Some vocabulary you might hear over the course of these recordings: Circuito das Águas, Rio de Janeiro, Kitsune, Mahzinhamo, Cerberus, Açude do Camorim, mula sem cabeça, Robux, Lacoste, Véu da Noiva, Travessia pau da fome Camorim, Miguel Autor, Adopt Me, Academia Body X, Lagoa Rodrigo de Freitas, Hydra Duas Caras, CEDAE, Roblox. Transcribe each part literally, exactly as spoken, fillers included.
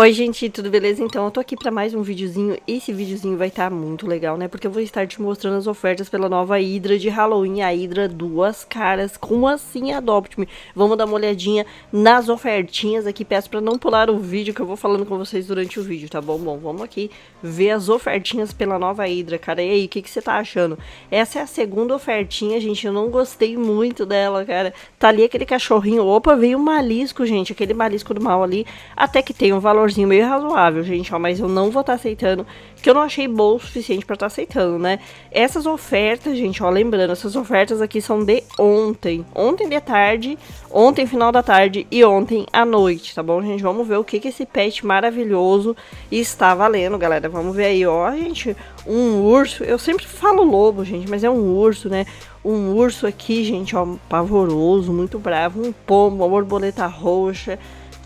Oi gente, tudo beleza? Então eu tô aqui pra mais um videozinho. Esse videozinho vai estar tá muito legal, né? Porque eu vou estar te mostrando as ofertas pela nova Hydra de Halloween, a Hydra Duas Caras. Como assim, Adopt Me? Vamos dar uma olhadinha nas ofertinhas aqui. Peço pra não pular o vídeo que eu vou falando com vocês durante o vídeo, tá bom? Bom, vamos aqui ver as ofertinhas pela nova Hydra, cara. E aí, o que, que você tá achando? Essa é a segunda ofertinha, gente. Eu não gostei muito dela, cara. Tá ali aquele cachorrinho. Opa, veio um malisco, gente. Aquele malisco do mal ali. Até que tem um valor meio razoável, gente, ó, mas eu não vou estar tá aceitando, que eu não achei bom o suficiente pra estar tá aceitando, né? Essas ofertas, gente, ó, lembrando, essas ofertas aqui são de ontem, ontem de tarde, ontem final da tarde e ontem à noite, tá bom, gente? Vamos ver o que que esse pet maravilhoso está valendo, galera, vamos ver aí, ó, gente, um urso, eu sempre falo lobo, gente, mas é um urso, né? Um urso aqui, gente, ó, pavoroso, muito bravo, um pombo, uma borboleta roxa.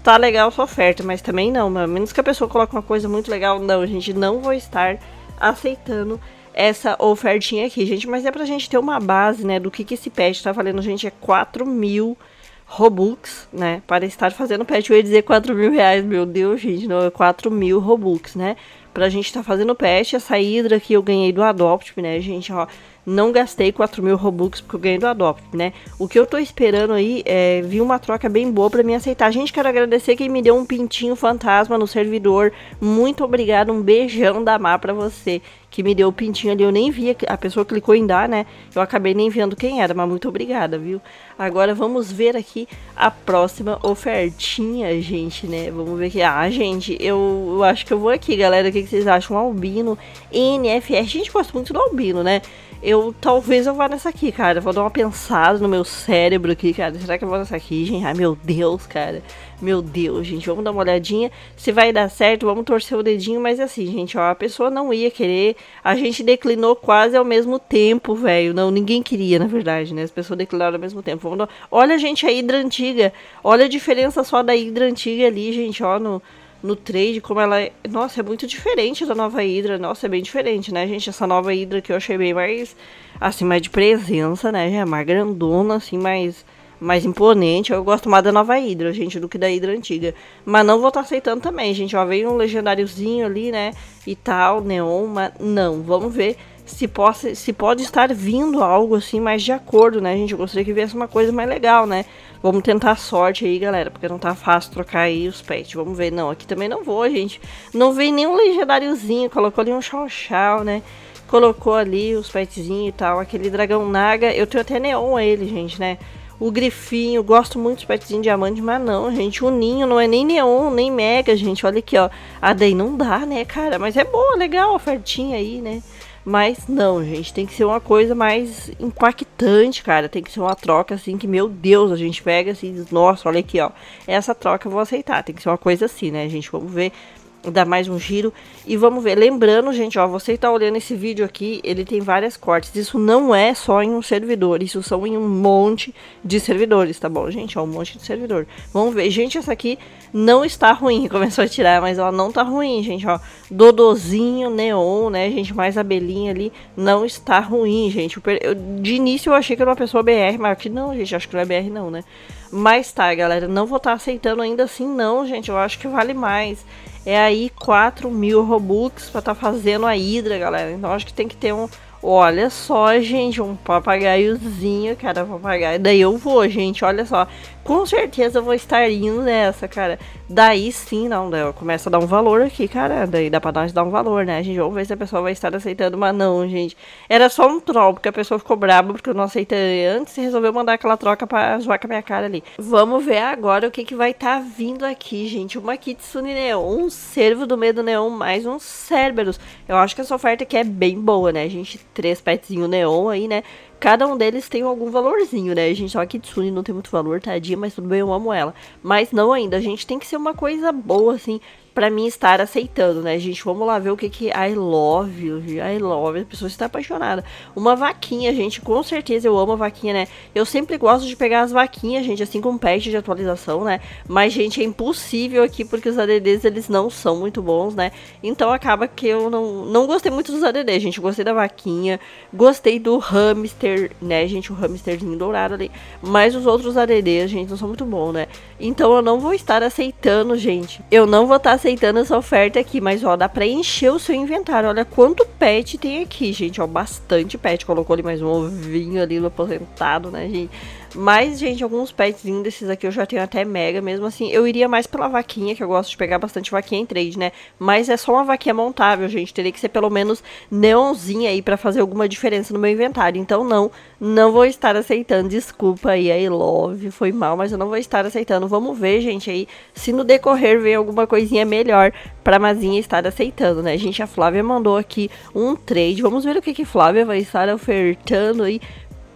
Tá legal sua oferta, mas também não, a menos que a pessoa coloque uma coisa muito legal, não, gente, não vou estar aceitando essa ofertinha aqui, gente, mas é pra gente ter uma base, né, do que que esse pet tá valendo, gente, é quatro mil Robux, né, para estar fazendo pet, eu ia dizer quatro mil reais, meu Deus, gente, não, é quatro mil Robux, né, pra gente tá fazendo pet. Essa Hydra que eu ganhei do Adopt, né, gente, ó, não gastei quatro mil Robux porque eu ganhei do Adopt, né? O que eu tô esperando aí é vir uma troca bem boa pra mim aceitar. Gente, quero agradecer quem me deu um pintinho fantasma no servidor. Muito obrigado, um beijão da Má pra você que me deu o pintinho ali. Eu nem vi, a pessoa clicou em dar, né? Eu acabei nem vendo quem era, mas muito obrigada, viu? Agora vamos ver aqui a próxima ofertinha, gente, né? Vamos ver aqui. Ah, gente, eu, eu acho que eu vou aqui, galera. O que, que vocês acham? Um albino, N F S. Gente, eu gosto muito do albino, né? Eu, talvez eu vá nessa aqui, cara. Vou dar uma pensada no meu cérebro aqui, cara. Será que eu vou nessa aqui, gente? Ai, meu Deus, cara. Meu Deus, gente. Vamos dar uma olhadinha. Se vai dar certo, vamos torcer o dedinho. Mas assim, gente, ó. A pessoa não ia querer. A gente declinou quase ao mesmo tempo, velho. Não, ninguém queria, na verdade, né? As pessoas declinaram ao mesmo tempo. Vamos dar... Olha, gente, a Hydra antiga. Olha a diferença só da Hydra antiga ali, gente, ó, no... no trade, como ela é... Nossa, é muito diferente da nova Hydra. Nossa, é bem diferente, né, gente? Essa nova Hydra que eu achei bem mais... assim, mais de presença, né? Já é mais grandona, assim, mais... mais imponente. Eu gosto mais da nova Hydra, gente, do que da Hydra antiga. Mas não vou estar tá aceitando também, gente. Ó, veio um legendáriozinho ali, né? E tal, neon, mas... não, vamos ver... Se, possa, se pode estar vindo algo assim mais de acordo, né, gente? Eu gostaria que viesse uma coisa mais legal, né? Vamos tentar a sorte aí, galera, porque não tá fácil trocar aí os pets. Vamos ver. Não, aqui também não vou, gente. Não veio nenhum legendáriozinho. Colocou ali um chau-chau, né? Colocou ali os petzinhos e tal. Aquele dragão naga. Eu tenho até neon ele, gente, né? O grifinho, gosto muito dos petzinhos diamante, mas não, gente, o ninho não é nem neon, nem mega, gente, olha aqui, ó, a daí não dá, né, cara, mas é boa, legal a ofertinha aí, né, mas não, gente, tem que ser uma coisa mais impactante, cara, tem que ser uma troca, assim, que, meu Deus, a gente pega, assim, diz, nossa, olha aqui, ó, essa troca eu vou aceitar, tem que ser uma coisa assim, né, gente, vamos ver. Dar mais um giro e vamos ver. Lembrando, gente, ó, você que tá olhando esse vídeo aqui, ele tem várias cortes. Isso não é só em um servidor, isso são em um monte de servidores, tá bom, gente? Ó, um monte de servidor. Vamos ver. Gente, essa aqui não está ruim. Começou a tirar, mas ela não tá ruim, gente, ó. Dodozinho, neon, né, gente? Mais abelhinha ali. Não está ruim, gente. Eu, de início eu achei que era uma pessoa B R, mas aqui não, gente. Acho que não é B R não, né? Mas tá, galera, não vou estar tá aceitando ainda assim não, gente. Eu acho que vale mais. É aí quatro mil Robux pra tá fazendo a Hydra, galera. Então acho que tem que ter um... Olha só, gente, um papagaiozinho, cara, papagaio. Daí eu vou, gente, olha só. Com certeza eu vou estar indo nessa, cara. Daí sim, não, daí começa a dar um valor aqui, cara. Daí dá pra nós dar um valor, né, gente? Vamos ver se a pessoa vai estar aceitando, mas não, gente. Era só um troll, porque a pessoa ficou braba, porque eu não aceitei antes e resolveu mandar aquela troca pra zoar com a minha cara ali. Vamos ver agora o que que vai estar tá vindo aqui, gente. Uma Kitsune Neon, um Cervo do Medo Neon, mais um Cerberus. Eu acho que essa oferta aqui é bem boa, né, gente? Três petzinhos neon aí, né? Cada um deles tem algum valorzinho, né? Gente, só a Kitsune não tem muito valor, tadinha, mas tudo bem, eu amo ela. Mas não ainda, a gente tem que ser uma coisa boa, assim, pra mim estar aceitando, né, gente? Vamos lá ver o que que... I love you, I love you. A pessoa está apaixonada. Uma vaquinha, gente, com certeza eu amo a vaquinha, né? Eu sempre gosto de pegar as vaquinhas, gente, assim, com patch de atualização, né? Mas, gente, é impossível aqui, porque os A D Ds, eles não são muito bons, né? Então, acaba que eu não, não gostei muito dos A D Ds, gente. Gostei da vaquinha, gostei do hamster, né, gente? O hamsterzinho dourado ali. Mas os outros A D Ds, gente, não são muito bons, né? Então, eu não vou estar aceitando, gente. Eu não vou estar aceitando essa oferta aqui, mas ó, dá pra encher o seu inventário. Olha quanto pet tem aqui, gente, ó, bastante pet. Colocou ali mais um ovinho ali no aposentado, né, gente? Mas, gente, alguns petzinhos desses aqui eu já tenho até mega, mesmo assim. Eu iria mais pela vaquinha, que eu gosto de pegar bastante vaquinha em trade, né? Mas é só uma vaquinha montável, gente. Teria que ser pelo menos neonzinha aí pra fazer alguma diferença no meu inventário. Então, não, não vou estar aceitando. Desculpa aí, I love, foi mal, mas eu não vou estar aceitando. Vamos ver, gente, aí, se no decorrer vem alguma coisinha melhor pra Mazinha estar aceitando, né? Gente, a Flávia mandou aqui um trade. Vamos ver o que que Flávia vai estar ofertando aí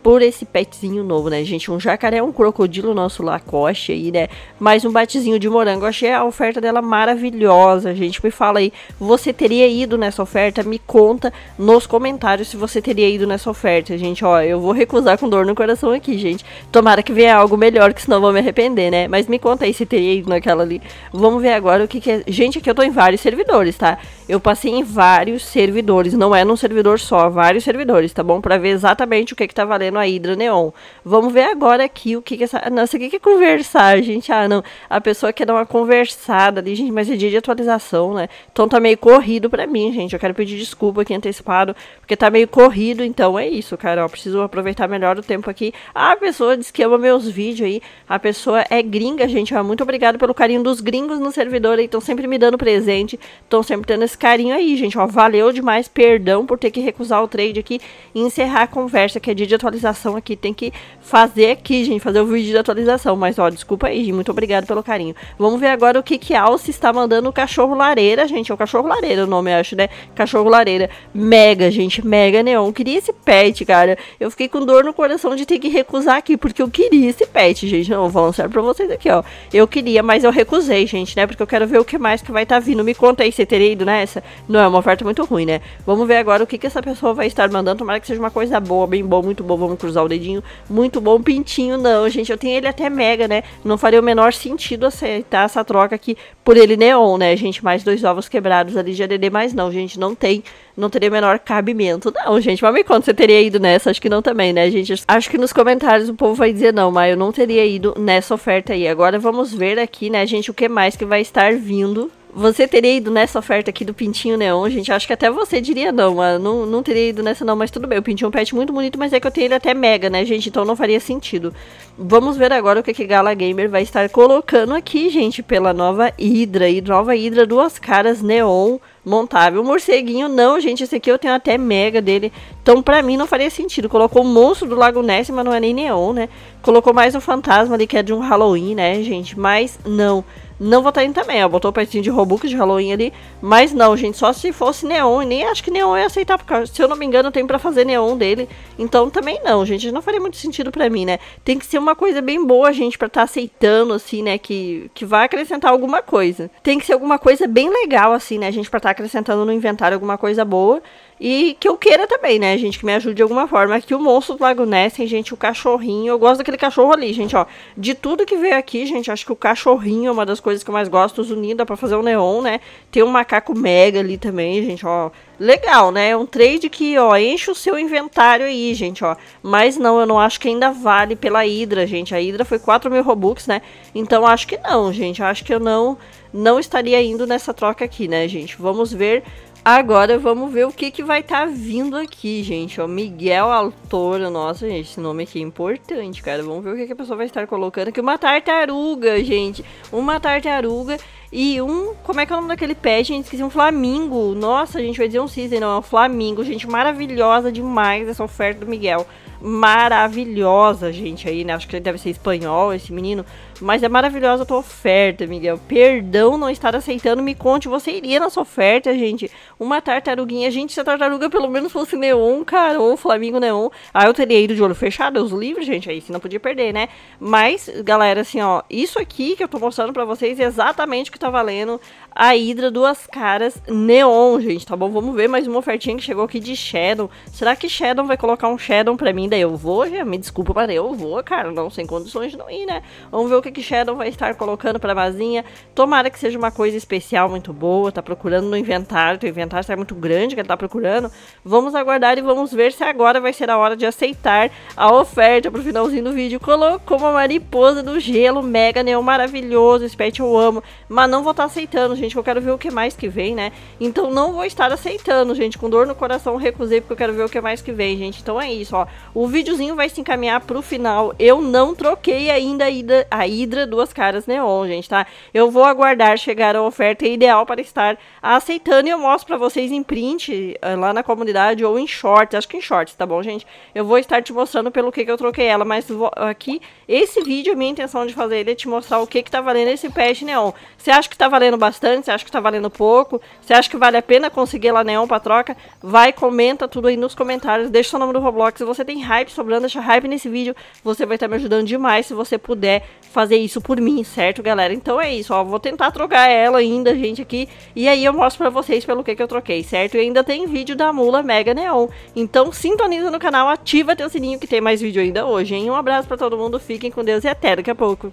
por esse petzinho novo, né, gente? Um jacaré, um crocodilo, nosso Lacoste aí, né? Mais um batezinho de morango. Achei a oferta dela maravilhosa, gente. Me fala aí, você teria ido nessa oferta? Me conta nos comentários se você teria ido nessa oferta, gente. Ó, eu vou recusar com dor no coração aqui, gente. Tomara que venha algo melhor, que senão eu vou me arrepender, né? Mas me conta aí se teria ido naquela ali. Vamos ver agora o que que é... Gente, aqui eu tô em vários servidores, tá? Eu passei em vários servidores. Não é num servidor só, vários servidores, tá bom? Pra ver exatamente o que que tá valendo a Hydra Neon. Vamos ver agora aqui o que que essa... Nossa, o que que é conversar, gente? Ah, não. A pessoa quer dar uma conversada ali, gente, mas é dia de atualização, né? Então tá meio corrido pra mim, gente. Eu quero pedir desculpa aqui antecipado, porque tá meio corrido, então é isso, cara. Eu preciso aproveitar melhor o tempo aqui. Ah, a pessoa diz que ama meus vídeos aí. A pessoa é gringa, gente. Ah, muito obrigado pelo carinho dos gringos no servidor aí. Estão sempre me dando presente. Estão sempre tendo esse carinho aí, gente. Ó, valeu demais. Perdão por ter que recusar o trade aqui e encerrar a conversa, que é dia de atualização aqui, tem que fazer aqui, gente, fazer o vídeo de atualização, mas ó, desculpa aí, gente, muito obrigado pelo carinho. Vamos ver agora o que que Alce está mandando o cachorro lareira, gente, é o cachorro lareira o nome, eu acho, né, cachorro lareira, mega, gente, mega neon, queria esse pet, cara, eu fiquei com dor no coração de ter que recusar aqui, porque eu queria esse pet, gente, não, vou falar sério pra vocês aqui, ó, eu queria, mas eu recusei, gente, né, porque eu quero ver o que mais que vai estar tá vindo, me conta aí, você teria ido nessa? Não, é uma oferta muito ruim, né, vamos ver agora o que que essa pessoa vai estar mandando, tomara que seja uma coisa boa, bem bom, muito bom, vamos cruzar o dedinho, muito bom, pintinho não, gente, eu tenho ele até mega, né, não faria o menor sentido aceitar essa troca aqui por ele neon, né, gente, mais dois ovos quebrados ali de A D D, mas não, gente, não tem, não teria o menor cabimento, não, gente, mas me conta, você teria ido nessa? Acho que não também, né, gente, acho que nos comentários o povo vai dizer não, mas eu não teria ido nessa oferta aí. Agora vamos ver aqui, né, gente, o que mais que vai estar vindo. Você teria ido nessa oferta aqui do pintinho neon, gente? Acho que até você diria não, mano. Não, não teria ido nessa não, mas tudo bem. O pintinho é um pet muito bonito, mas é que eu tenho ele até mega, né, gente? Então não faria sentido. Vamos ver agora o que que Gala Gamer vai estar colocando aqui, gente, pela nova Hydra. E nova Hydra Duas Caras neon montável. O morceguinho não, gente, esse aqui eu tenho até mega dele. Então pra mim não faria sentido. Colocou o monstro do Lago Ness, mas não é nem neon, né? Colocou mais um fantasma ali que é de um Halloween, né, gente? Mas não... Não vou estar indo também, ó, botou o petinho de Robux de Halloween ali, mas não, gente, só se fosse neon, e nem acho que neon ia aceitar, porque se eu não me engano tem pra fazer neon dele, então também não, gente, não faria muito sentido pra mim, né, tem que ser uma coisa bem boa, gente, pra estar aceitando, assim, né, que, que vai acrescentar alguma coisa, tem que ser alguma coisa bem legal, assim, né, gente, pra estar acrescentando no inventário alguma coisa boa, e que eu queira também, né, gente, que me ajude de alguma forma. Aqui o monstro do Lago Ness, gente, o cachorrinho, eu gosto daquele cachorro ali, gente, ó, de tudo que veio aqui, gente, acho que o cachorrinho é uma das coisas que eu mais gosto, os unidos, dá pra fazer um neon, né, tem um macaco mega ali também, gente, ó, legal, né, é um trade que, ó, enche o seu inventário aí, gente, ó, mas não, eu não acho que ainda vale pela Hydra, gente, a Hydra foi quatro mil Robux, né, então acho que não, gente, acho que eu não, não estaria indo nessa troca aqui, né, gente, vamos ver... Agora vamos ver o que que vai estar tá vindo aqui, gente, ó, Miguel Autor, nossa, gente, esse nome aqui é importante, cara, vamos ver o que que a pessoa vai estar colocando aqui, uma tartaruga, gente, uma tartaruga e um, como é que é o nome daquele pet, gente, esqueci, um flamingo, nossa, a gente vai dizer um cisne, não, é um flamingo, gente, maravilhosa demais essa oferta do Miguel, maravilhosa, gente, aí, né, acho que ele deve ser espanhol, esse menino, mas é maravilhosa a tua oferta, Miguel, perdão não estar aceitando, me conte, você iria nessa oferta, gente, uma tartaruguinha, gente, se a tartaruga pelo menos fosse neon, cara, ou flamingo neon, aí eu teria ido de olho fechado, os livros, gente, aí se não podia perder, né, mas, galera, assim, ó, isso aqui que eu tô mostrando pra vocês é exatamente o que tá valendo a Hydra Duas Caras neon, gente, tá bom, vamos ver mais uma ofertinha que chegou aqui de Shadow, será que Shadow vai colocar um Shadow pra mim, daí eu vou, já me desculpa, mas eu vou, cara, não, sem condições de não ir, né, vamos ver o que que Shadow vai estar colocando pra vasinha. Tomara que seja uma coisa especial, muito boa. Tá procurando no inventário, o inventário está muito grande que ele tá procurando. Vamos aguardar e vamos ver se agora vai ser a hora de aceitar a oferta pro finalzinho do vídeo. Colocou uma mariposa do gelo, mega neon, maravilhoso, esse pet eu amo. Mas não vou estar aceitando, gente, que eu quero ver o que mais que vem, né? Então não vou estar aceitando, gente, com dor no coração recusei, porque eu quero ver o que mais que vem, gente. Então é isso, ó. O videozinho vai se encaminhar pro final. Eu não troquei ainda a Hydra, a Hydra Duas Caras Neon, gente, tá? Eu vou aguardar chegar a oferta ideal para estar aceitando e eu mostro pra vocês em print lá na comunidade ou em shorts, acho que em shorts, tá bom, gente? Eu vou estar te mostrando pelo que que eu troquei ela, mas vou, aqui, esse vídeo, a minha intenção de fazer ele é te mostrar o que que tá valendo esse pet neon. Você acha que tá valendo bastante? Você acha que tá valendo pouco? Você acha que vale a pena conseguir ela neon pra troca? Vai, comenta tudo aí nos comentários, deixa seu nome do Roblox. Se você tem hype sobrando, deixa hype nesse vídeo, você vai estar me ajudando demais se você puder fazer isso por mim, certo, galera? Então é isso, ó, vou tentar trocar ela ainda, gente, aqui, e aí eu mostro pra vocês pelo que que eu troquei, certo? E ainda tem vídeo da mula mega neon, então sintoniza no canal, ativa teu sininho que tem mais vídeo ainda hoje, hein? Um abraço pra todo mundo, fiquem com Deus e até daqui a pouco.